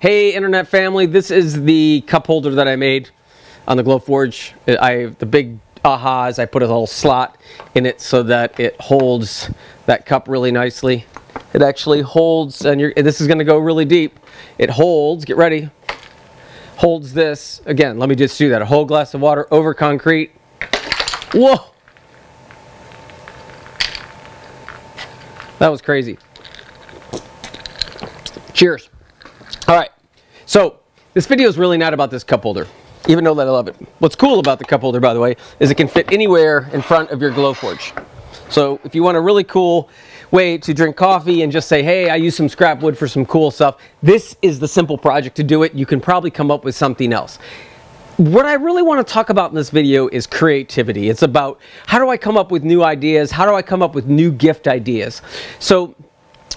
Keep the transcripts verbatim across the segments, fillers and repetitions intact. Hey internet family, this is the cup holder that I made on the Glowforge. I, the big aha is I put a little slot in it so that it holds that cup really nicely. It actually holds, and, you're, and this is going to go really deep. It holds, get ready, holds this, again, let me just do that, a whole glass of water over concrete. Whoa! That was crazy. Cheers. All right, so this video is really not about this cup holder, even though that I love it. What's cool about the cup holder, by the way, is it can fit anywhere in front of your Glowforge. So if you want a really cool way to drink coffee and just say, hey, I used some scrap wood for some cool stuff, this is the simple project to do it. You can probably come up with something else. What I really want to talk about in this video is creativity. It's about how do I come up with new ideas? How do I come up with new gift ideas? So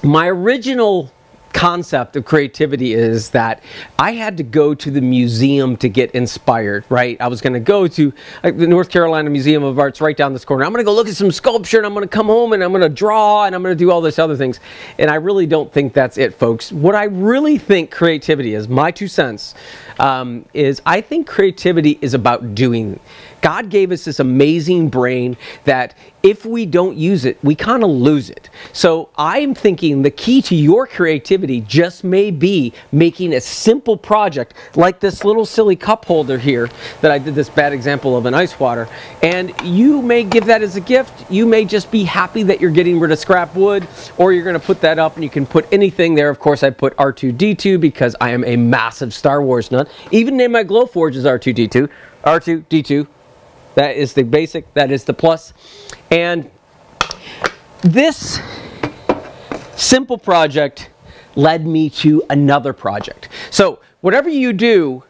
my original concept of creativity is that I had to go to the museum to get inspired, right? I was going to go to like, the North Carolina Museum of Arts right down this corner. I'm going to go look at some sculpture and I'm going to come home and I'm going to draw and I'm going to do all these other things. And I really don't think that's it, folks. What I really think creativity is, my two cents, um, is I think creativity is about doing. God gave us this amazing brain that if we don't use it, we kind of lose it. So I'm thinking the key to your creativity just may be making a simple project like this little silly cup holder here that I did this bad example of an ice water. And you may give that as a gift. You may just be happy that you're getting rid of scrap wood, or you're going to put that up and you can put anything there. Of course, I put R two D two because I am a massive Star Wars nut. Even in my Glowforge is R two D two. R two D two. That is the basic, that is the plus. And this simple project led me to another project. So whatever you do,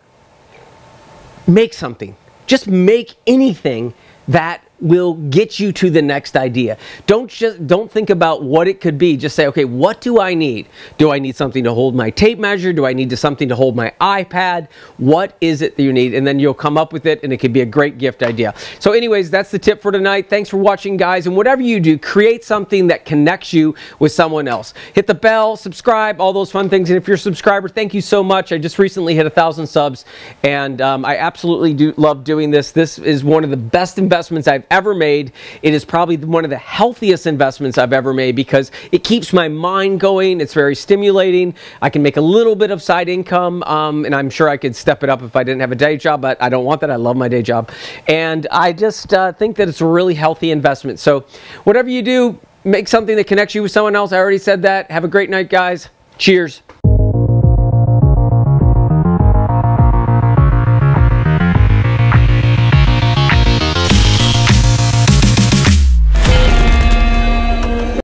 make something. Just make anything that will get you to the next idea. Don't just don't think about what it could be. Just say, okay, what do I need? Do I need something to hold my tape measure? Do I need something to hold my iPad? What is it that you need? And then you'll come up with it and it could be a great gift idea. So anyways, that's the tip for tonight. Thanks for watching, guys. And whatever you do, create something that connects you with someone else. Hit the bell, subscribe, all those fun things. And if you're a subscriber, thank you so much. I just recently hit a thousand subs and um, I absolutely do love doing this. This is one of the best investments I've ever made. It is probably one of the healthiest investments I've ever made because it keeps my mind going. It's very stimulating. I can make a little bit of side income, um, and I'm sure I could step it up if I didn't have a day job, but I don't want that. I love my day job. And I just uh, think that it's a really healthy investment. So whatever you do, make something that connects you with someone else. I already said that. Have a great night, guys. Cheers.